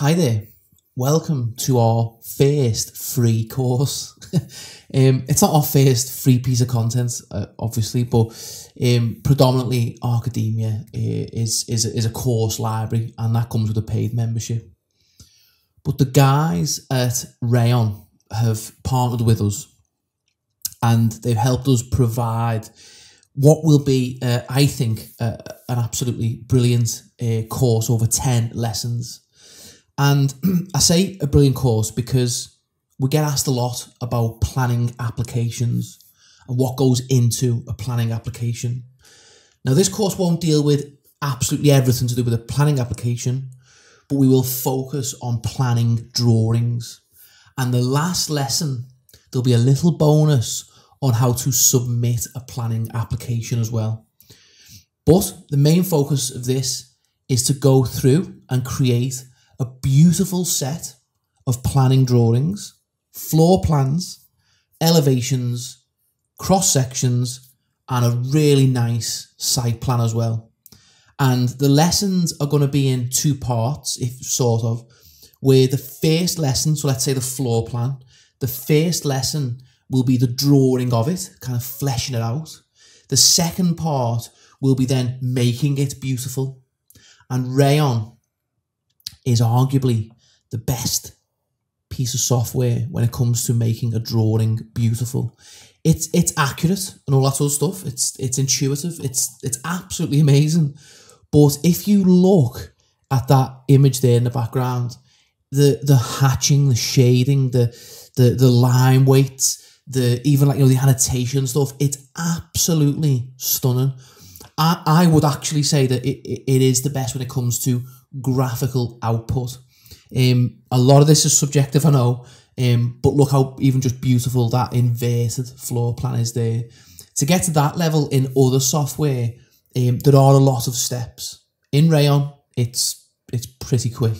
Hi there, welcome to our first free course. It's not our first free piece of content, obviously, but predominantly ArchAdemia is a course library, and that comes with a paid membership. But the guys at Rayon have partnered with us, and they've helped us provide what will be, I think, an absolutely brilliant course over 10 lessons. And I say a brilliant course because we get asked a lot about planning applications and what goes into a planning application. Now, this course won't deal with absolutely everything to do with a planning application, but we will focus on planning drawings. And the last lesson, there'll be a little bonus on how to submit a planning application as well. But the main focus of this is to go through and create a beautiful set of planning drawings, floor plans, elevations, cross sections, and a really nice site plan as well. And the lessons are going to be in two parts, if sort of, where the first lesson, so let's say the floor plan, the first lesson will be the drawing of it, kind of fleshing it out. The second part will be then making it beautiful. And Rayon is arguably the best piece of software when it comes to making a drawing beautiful. It's accurate and all that sort of stuff. It's intuitive. It's absolutely amazing. But if you look at that image there in the background, the hatching, the shading, the line weights, the even like, you know, the annotation stuff, it's absolutely stunning. I would actually say that it is the best when it comes to graphical output. A lot of this is subjective, I know, but look how even just beautiful that inverted floor plan is there. To get to that level in other software, there are a lot of steps. In Rayon, it's pretty quick.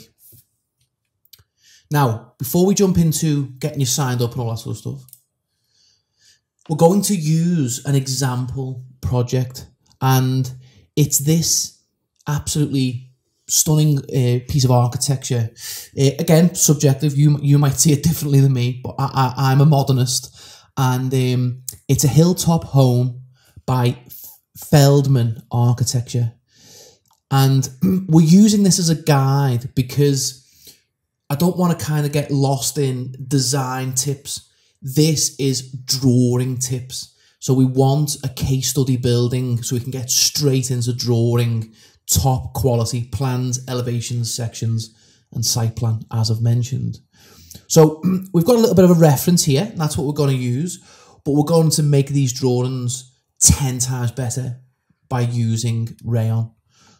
Now, before we jump into getting you signed up and all that sort of stuff, we're going to use an example project, and it's this absolutely stunning piece of architecture. Again, subjective. You might see it differently than me, but I'm a modernist, and it's a hilltop home by Feldman Architecture, and we're using this as a guide because I don't want to kind of get lost in design tips. This is drawing tips, so we want a case study building so we can get straight into drawing top quality plans, elevations, sections, and site plan, as I've mentioned. So we've got a little bit of a reference here, and that's what we're going to use, but we're going to make these drawings 10 times better by using Rayon.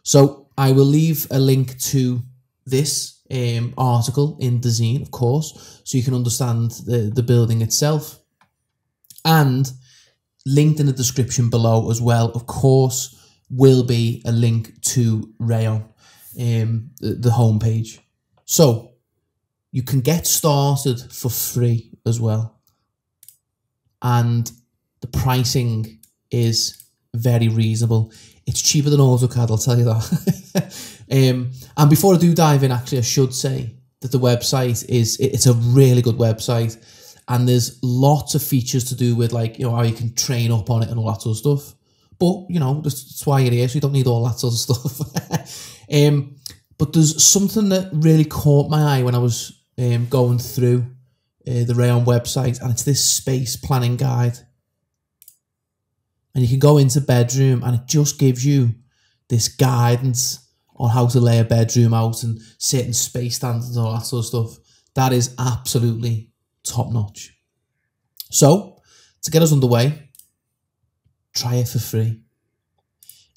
So I will leave a link to this article in Dezeen, of course, so you can understand the building itself, and linked in the description below as well, of course, will be a link to Rayon, the homepage. So you can get started for free as well. And the pricing is very reasonable. It's cheaper than AutoCAD, I'll tell you that. And before I do dive in, actually, I should say that the website it's a really good website. And there's lots of features to do with, like, you know, how you can train up on it and all that sort of stuff. But, you know, that's why you're here, so you don't need all that sort of stuff. But there's something that really caught my eye when I was going through the Rayon website, and it's this space planning guide. And you can go into bedroom, and it just gives you this guidance on how to lay a bedroom out and certain space standards and all that sort of stuff. That is absolutely top-notch. So, to get us underway, try it for free.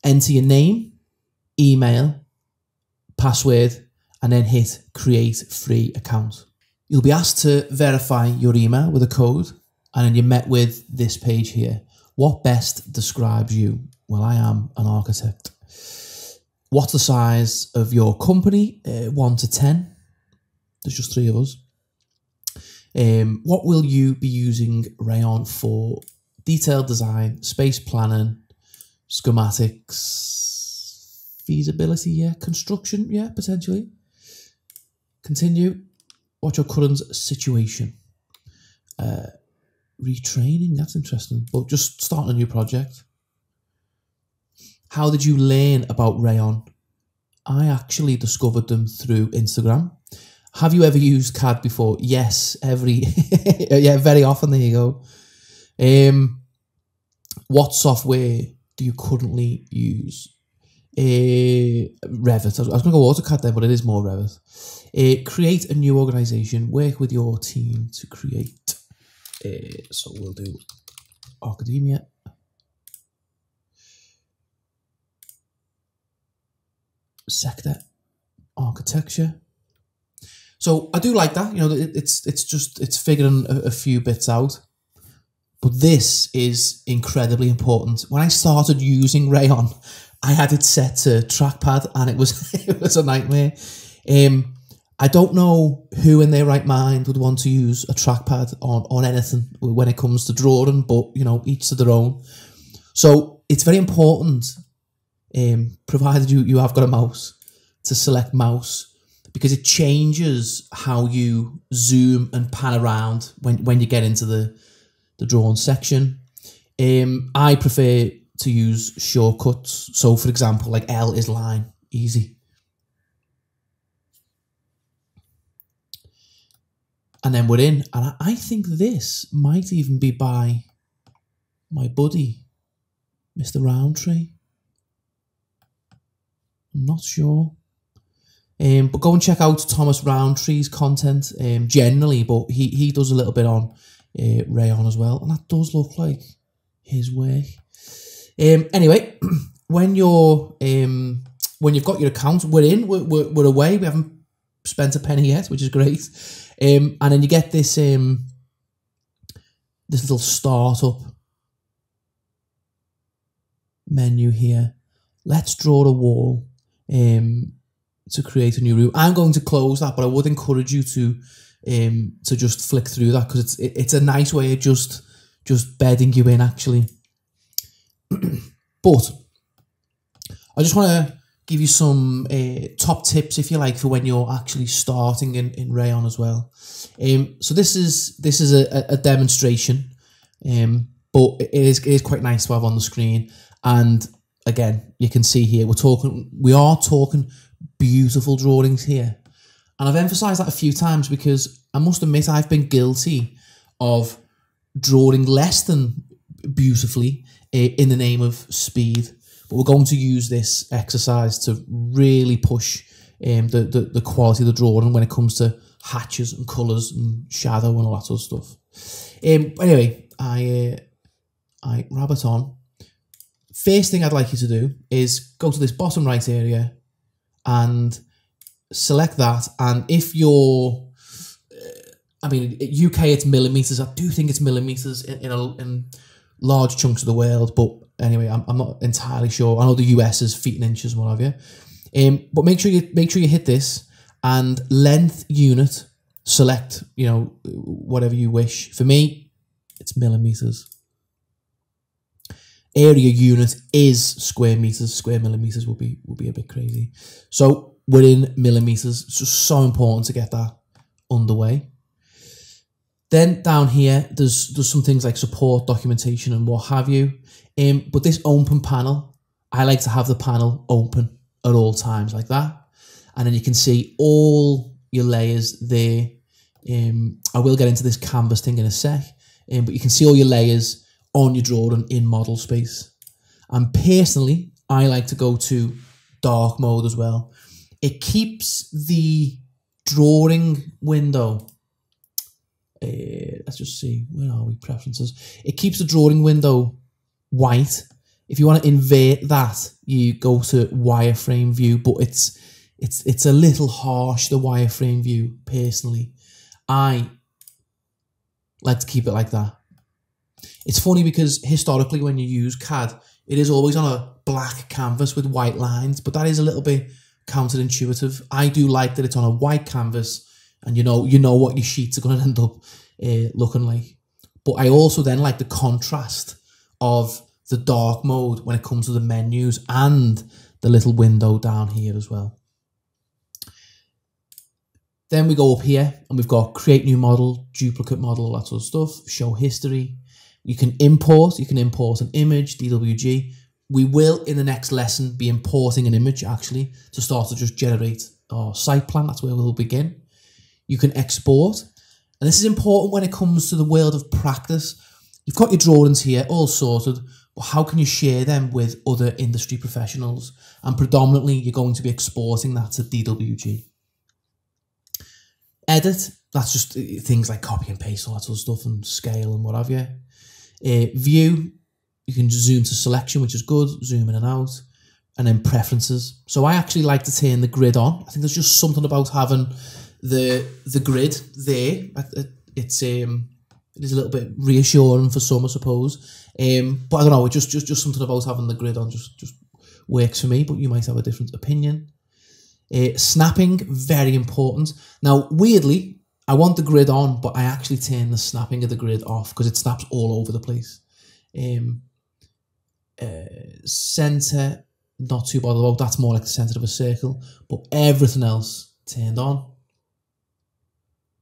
Enter your name, email, password, and then hit create free account. You'll be asked to verify your email with a code, and then you're met with this page here. What best describes you? Well, I am an architect. What's the size of your company? 1 to 10. There's just 3 of us. What will you be using Rayon for? Detailed design, space planning, schematics, feasibility, yeah, construction, yeah, potentially. Continue. What's your current situation? Retraining, that's interesting. But just starting a new project. How did you learn about Rayon? I actually discovered them through Instagram. Have you ever used CAD before? Yes, very often. There you go. What software do you currently use? Revit. I was going to go AutoCAD there, but it is more Revit. Create a new organization. Work with your team to create. So we'll do ArchAdemia. Sector, architecture. So I do like that. You know, it's figuring a few bits out. But this is incredibly important. When I started using Rayon, I had it set to trackpad, and it was a nightmare. I don't know who in their right mind would want to use a trackpad on anything when it comes to drawing. But you know, each to their own. So it's very important. Provided you have got a mouse, to select mouse, because it changes how you zoom and pan around when you get into the drawing section. I prefer to use shortcuts. So for example, like L is line, easy. And then we're in, and I think this might even be by my buddy, Mr. Roundtree. I'm not sure, but go and check out Thomas Roundtree's content generally, but he does a little bit on Rayon as well, and that does look like his work. Anyway, when you've got your account, we're away, we haven't spent a penny yet, which is great, and then you get this this little startup menu here. Let's draw a wall. To create a new room. I'm going to close that, but I would encourage you to just flick through that, because it's a nice way of just bedding you in, actually. But I just want to give you some top tips, if you like, for when you're actually starting in Rayon as well. So this is a demonstration, but it is quite nice to have on the screen. And again, you can see here we are talking beautiful drawings here, and I've emphasized that a few times, because I must admit I've been guilty of drawing less than beautifully in the name of speed. But we're going to use this exercise to really push the quality of the drawing when it comes to hatches and colors and shadow and all that sort of stuff. Anyway, I rabbit on. First thing I'd like you to do is go to this bottom right area and select that. And if you're, I mean, UK it's millimeters. I do think it's millimeters in large chunks of the world. But anyway, I'm not entirely sure. I know the US is feet and inches and what have you. But make sure you hit this and length unit. Select, you know, whatever you wish. For me, it's millimeters. Area unit is square meters. Square millimeters will be a bit crazy. So we're in millimeters. It's just so important to get that underway. Then down here, there's some things like support, documentation, and what have you. But this open panel, I like to have the panel open at all times like that. And then you can see all your layers there. I will get into this canvas thing in a sec, but you can see all your layers on your drawing in model space. And personally, I like to go to dark mode as well. It keeps the drawing window, let's just see, where are we, preferences. It keeps the drawing window white. If you want to invert that, you go to wireframe view, but it's a little harsh, the wireframe view. Personally, I like to keep it like that. It's funny because historically when you use CAD, it is always on a black canvas with white lines, but that is a little bit counterintuitive. I do like that it's on a white canvas, and you know what your sheets are going to end up looking like. But I also then like the contrast of the dark mode when it comes to the menus and the little window down here as well. Then we go up here and we've got create new model, duplicate model, that sort of stuff, show history. You can import an image, DWG. We will, in the next lesson, be importing an image actually to start to just generate our site plan. That's where we'll begin. You can export. And this is important when it comes to the world of practice. You've got your drawings here all sorted, but how can you share them with other industry professionals? And predominantly, you're going to be exporting that to DWG. Edit, that's just things like copy and paste, all that sort of stuff, and scale and what have you. View, you can zoom to selection, which is good, zoom in and out, and then preferences. So I actually like to turn the grid on. I think there's just something about having the grid there. It is a little bit reassuring for some, I suppose. But I don't know, just something about having the grid on just works for me, but you might have a different opinion. Snapping, very important. Now, weirdly, I want the grid on, but I actually turn the snapping of the grid off because it snaps all over the place. Center, not too bothered about. That's more like the center of a circle, but everything else turned on.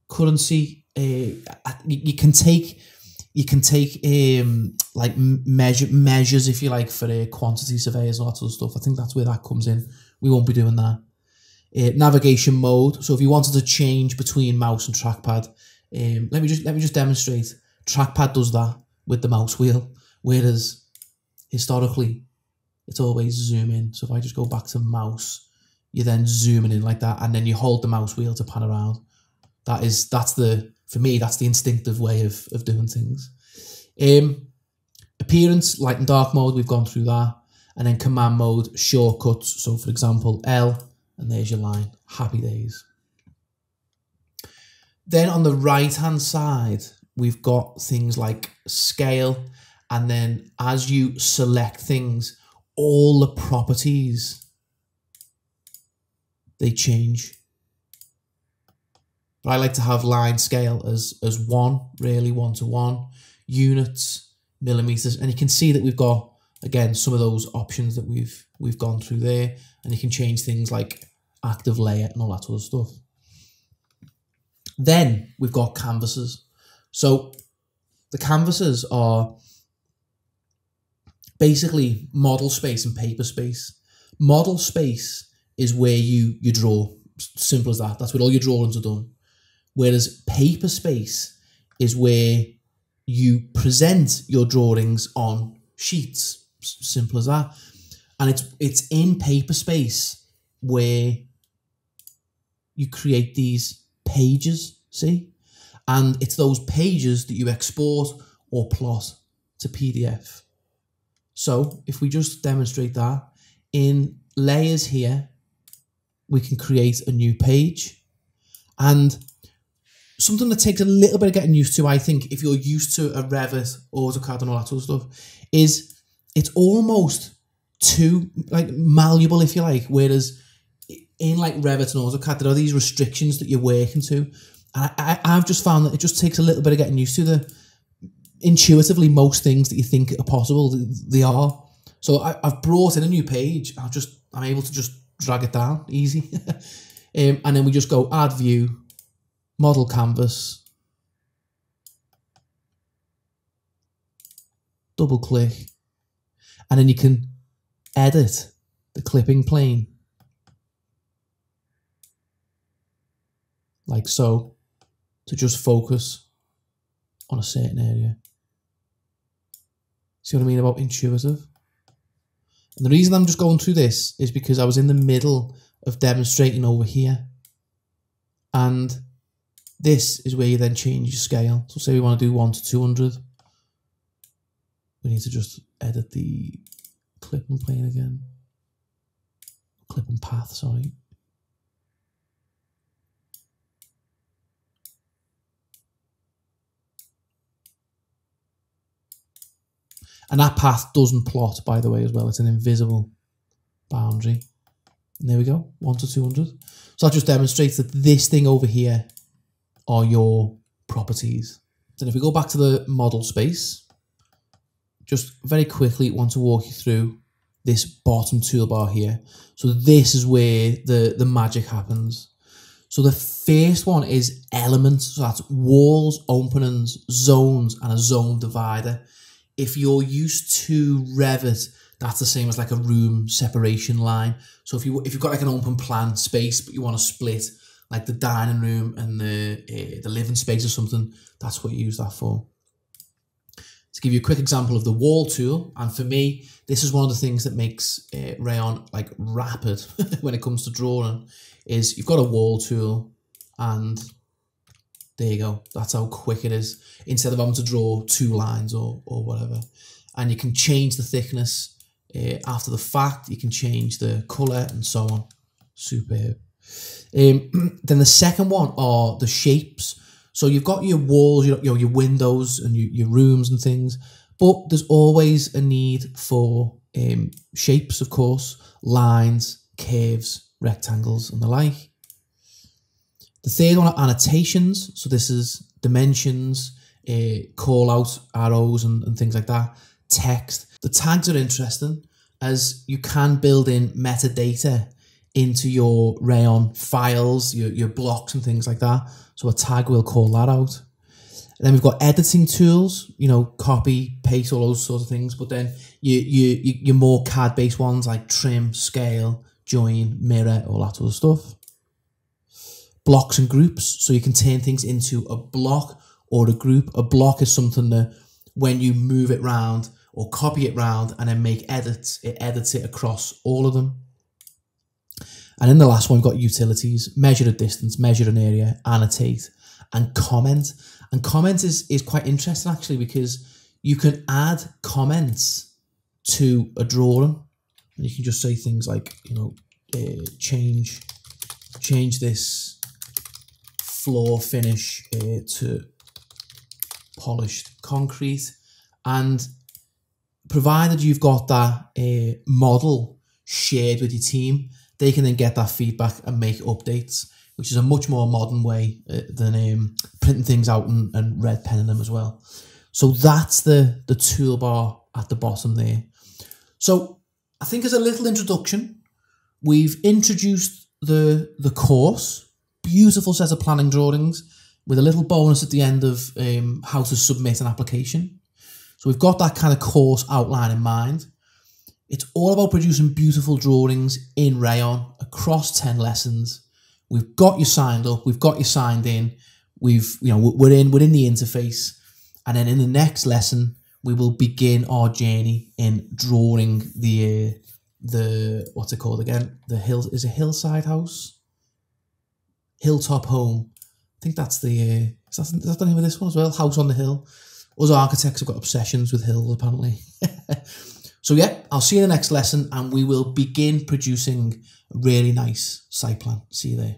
Currency, you can take like measures, if you like, for quantity surveyors and all that sort of stuff. I think that's where that comes in. We won't be doing that. Navigation mode. So if you wanted to change between mouse and trackpad, let me just demonstrate. Trackpad does that with the mouse wheel, whereas historically it's always zoom in. So if I just go back to mouse, you're then zooming in like that, and then you hold the mouse wheel to pan around. For me that's the instinctive way of doing things. Appearance, light and dark mode, we've gone through that, and then command mode, shortcuts. So for example, L. And there's your line, happy days. Then on the right-hand side, we've got things like scale. And then as you select things, all the properties, they change. But I like to have line scale as one, really, 1:1. Units, millimeters. And you can see that we've got, again, some of those options that we've gone through there, and you can change things like active layout and all that sort of stuff. Then we've got canvases. So the canvases are basically model space and paper space. Model space is where you draw, simple as that. That's where all your drawings are done. Whereas paper space is where you present your drawings on sheets. Simple as that. And it's in paper space where you create these pages, see? And it's those pages that you export or plot to PDF. So if we just demonstrate that, in layers here, we can create a new page. And something that takes a little bit of getting used to, I think, if you're used to a Revit, AutoCAD and all that sort of stuff, is it's almost too like malleable, if you like, whereas in like Revit and AutoCAD, there are these restrictions that you're working to. And I've just found that it just takes a little bit of getting used to. The intuitively, most things that you think are possible, they are. So I've brought in a new page. I'm able to just drag it down, easy. And then we just go add view, model canvas, double click. And then you can edit the clipping plane, like so, to just focus on a certain area. See what I mean about intuitive? And the reason I'm just going through this is because I was in the middle of demonstrating over here. And this is where you then change your scale. So say we want to do 1:200. We need to just edit the clip and plane again. Clip and path, sorry. And that path doesn't plot, by the way, as well. It's an invisible boundary. And there we go, 1:200. So that just demonstrates that this thing over here are your properties. Then if we go back to the model space, just very quickly want to walk you through this bottom toolbar here. So this is where the magic happens. So the first one is elements. So that's walls, openings, zones, and a zone divider. If you're used to Revit, that's the same as like a room separation line. So if you've got like an open plan space, but you want to split like the dining room and the living space or something, that's what you use that for. To give you a quick example of the wall tool, and for me, this is one of the things that makes Rayon like rapid when it comes to drawing, is you've got a wall tool and there you go. That's how quick it is, instead of having to draw two lines or whatever. And you can change the thickness after the fact. You can change the colour and so on. Superb. Then the second one are the shapes. So you've got your walls, your windows and your rooms and things, but there's always a need for shapes, of course, lines, curves, rectangles and the like. The third one are annotations. So this is dimensions, call out arrows and things like that, text. The tags are interesting as you can build in metadata into your Rayon files, your blocks and things like that. So a tag will call that out. And then we've got editing tools, you know, copy, paste, all those sorts of things. But then your more CAD based ones like trim, scale, join, mirror, all that sort of stuff. Blocks and groups. So you can turn things into a block or a group. A block is something that when you move it round or copy it round and then make edits, it edits it across all of them. And in the last one, we've got utilities, measure a distance, measure an area, annotate, and comment. And comment is quite interesting, actually, because you can add comments to a drawing. And you can just say things like, you know, change this floor finish to polished concrete. And provided you've got that model shared with your team, they can then get that feedback and make updates, which is a much more modern way than printing things out and red penning them as well. So that's the toolbar at the bottom there. So I think as a little introduction, we've introduced the course, beautiful set of planning drawings with a little bonus at the end of how to submit an application. So we've got that kind of course outline in mind. It's all about producing beautiful drawings in Rayon across 10 lessons. We've got you signed up. We've got you signed in. We're in the interface. And then in the next lesson, we will begin our journey in drawing the what's it called again? The hill is a hillside house, hilltop home. I think that's the is that the name of this one as well? House on the hill. Us architects have got obsessions with hills apparently. So yeah, I'll see you in the next lesson and we will begin producing a really nice site plan. See you there.